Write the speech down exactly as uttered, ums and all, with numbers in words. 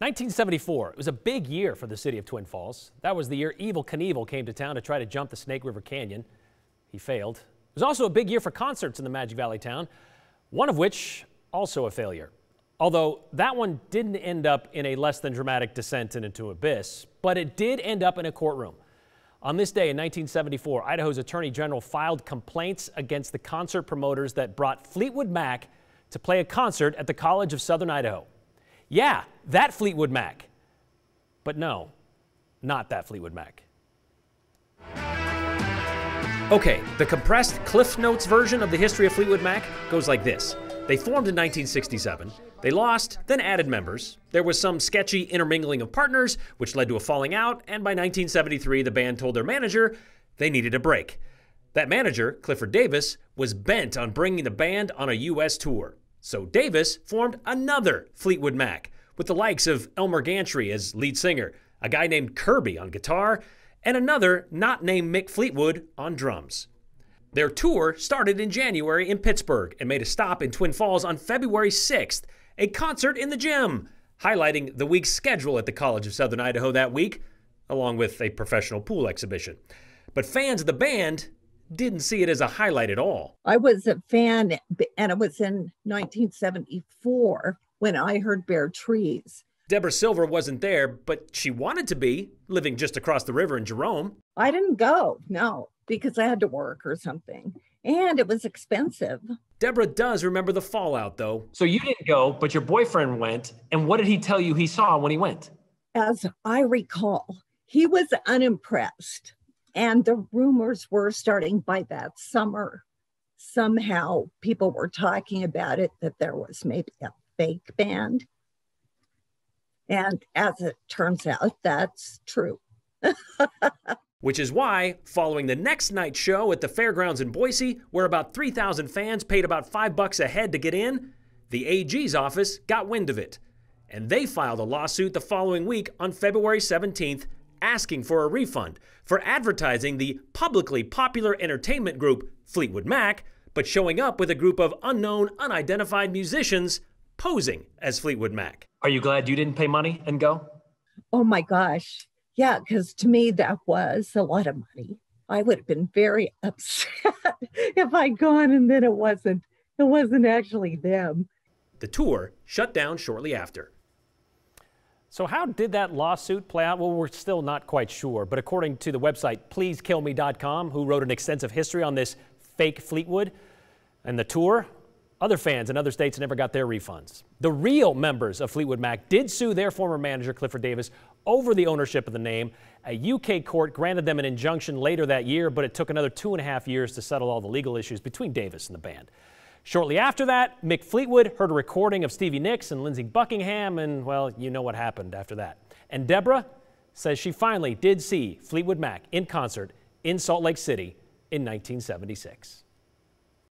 nineteen seventy-four, it was a big year for the city of Twin Falls. That was the year Evel Knievel came to town to try to jump the Snake River Canyon. He failed. It was also a big year for concerts in the Magic Valley town, one of which also a failure. Although that one didn't end up in a less than dramatic descent into abyss, but it did end up in a courtroom. On this day in nineteen seventy-four, Idaho's Attorney General filed complaints against the concert promoters that brought Fleetwood Mac to play a concert at the College of Southern Idaho. Yeah, that Fleetwood Mac. But no, not that Fleetwood Mac. Okay, the compressed Cliff Notes version of the history of Fleetwood Mac goes like this. They formed in nineteen sixty-seven. They lost, then added members. There was some sketchy intermingling of partners, which led to a falling out, and by nineteen seventy-three, the band told their manager they needed a break. That manager, Clifford Davis, was bent on bringing the band on a U S tour. So Davis formed another Fleetwood Mac with the likes of Elmer Gantry as lead singer, a guy named Kirby on guitar, and another not named Mick Fleetwood on drums. Their tour started in January in Pittsburgh and made a stop in Twin Falls on February sixth, a concert in the gym, highlighting the week's schedule at the College of Southern Idaho that week, along with a professional pool exhibition. But fans of the band didn't see it as a highlight at all. I was a fan, and it was in nineteen seventy-four when I heard Bare Trees. Deborah Silver wasn't there, but she wanted to be, living just across the river in Jerome. I didn't go, no, because I had to work or something, and it was expensive. Deborah does remember the fallout, though. So you didn't go, but your boyfriend went, and what did he tell you he saw when he went? As I recall, he was unimpressed. And the rumors were starting by that summer. Somehow people were talking about it, that there was maybe a fake band. And as it turns out, that's true. Which is why, following the next night's show at the fairgrounds in Boise, where about three thousand fans paid about five bucks a head to get in, the A G's office got wind of it. And they filed a lawsuit the following week on February seventeenth, asking for a refund for advertising the publicly popular entertainment group Fleetwood Mac, but showing up with a group of unknown, unidentified musicians posing as Fleetwood Mac. Are you glad you didn't pay money and go? Oh my gosh. Yeah, because to me, that was a lot of money. I would have been very upset if I'd gone and then it wasn't, it wasn't actually them. The tour shut down shortly after. So how did that lawsuit play out? Well, we're still not quite sure, but according to the website please kill me dot com, who wrote an extensive history on this fake Fleetwood and the tour, other fans in other states never got their refunds. The real members of Fleetwood Mac did sue their former manager, Clifford Davis, over the ownership of the name. A U K court granted them an injunction later that year, but it took another two and a half years to settle all the legal issues between Davis and the band. Shortly after that, Mick Fleetwood heard a recording of Stevie Nicks and Lindsey Buckingham, and, well, you know what happened after that. And Deborah says she finally did see Fleetwood Mac in concert in Salt Lake City in nineteen seventy-six.